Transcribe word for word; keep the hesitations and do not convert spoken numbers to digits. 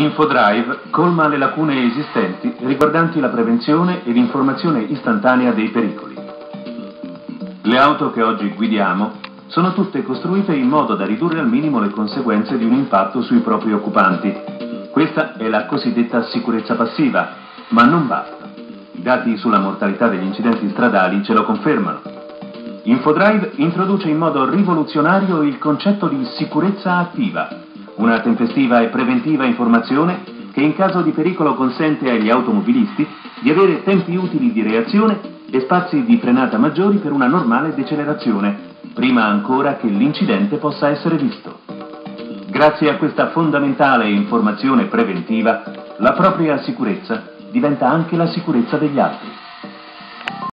Infodrive colma le lacune esistenti riguardanti la prevenzione e l'informazione istantanea dei pericoli. Le auto che oggi guidiamo sono tutte costruite in modo da ridurre al minimo le conseguenze di un impatto sui propri occupanti. Questa è la cosiddetta sicurezza passiva, ma non basta. I dati sulla mortalità degli incidenti stradali ce lo confermano. Infodrive introduce in modo rivoluzionario il concetto di sicurezza attiva, una tempestiva e preventiva informazione che in caso di pericolo consente agli automobilisti di avere tempi utili di reazione e spazi di frenata maggiori per una normale decelerazione, prima ancora che l'incidente possa essere visto. Grazie a questa fondamentale informazione preventiva, la propria sicurezza diventa anche la sicurezza degli altri.